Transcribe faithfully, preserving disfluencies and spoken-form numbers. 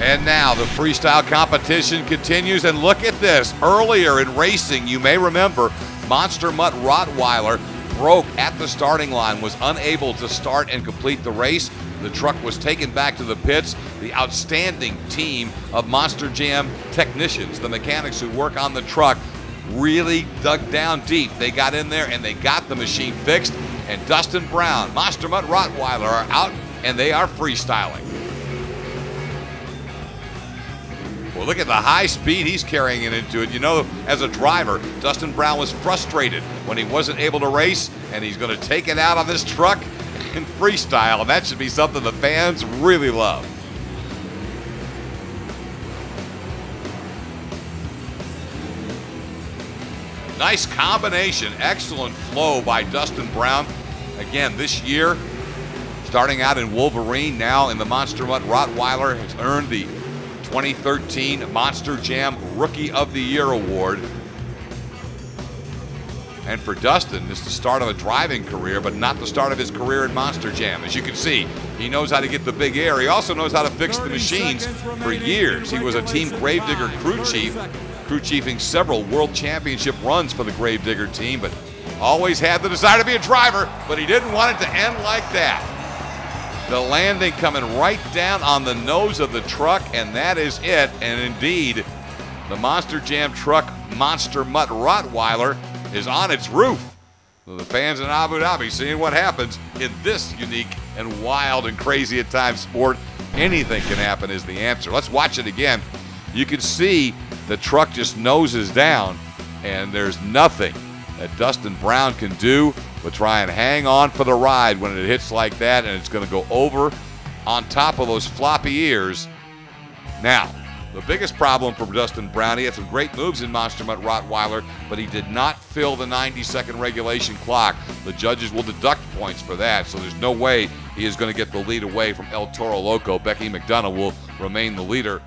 And now the freestyle competition continues, and look at this. Earlier in racing, you may remember, Monster Mutt Rottweiler broke at the starting line, was unable to start and complete the race. The truck was taken back to the pits. The outstanding team of Monster Jam technicians, the mechanics who work on the truck, really dug down deep. They got in there and they got the machine fixed. And Dustin Brown, Monster Mutt Rottweiler are out and they are freestyling. Well, look at the high speed he's carrying it into it. You know, as a driver, Dustin Brown was frustrated when he wasn't able to race, and he's going to take it out on this truck and freestyle, and that should be something the fans really love. Nice combination, excellent flow by Dustin Brown. Again, this year, starting out in Wolverine, now in the Monster Mutt Rottweiler, has earned the twenty thirteen Monster Jam Rookie of the Year award. And for Dustin, this is the start of a driving career, but not the start of his career in Monster Jam. As you can see, he knows how to get the big air. He also knows how to fix the machines for years. He was a Team Gravedigger crew chief, crew chiefing several world championship runs for the Gravedigger team, but always had the desire to be a driver, but he didn't want it to end like that. The landing coming right down on the nose of the truck, and that is it. And indeed, the Monster Jam truck, Monster Mutt Rottweiler, is on its roof. So the fans in Abu Dhabi seeing what happens in this unique and wild and crazy at times sport. Anything can happen is the answer. Let's watch it again. You can see the truck just noses down, and there's nothing that Dustin Brown can do but try and hang on for the ride when it hits like that, and it's going to go over on top of those floppy ears. Now, the biggest problem for Dustin Brown, he had some great moves in Monster Mutt Rottweiler, but he did not fill the ninety second regulation clock. The judges will deduct points for that, so there's no way he is going to get the lead away from El Toro Loco. Becky McDonough will remain the leader.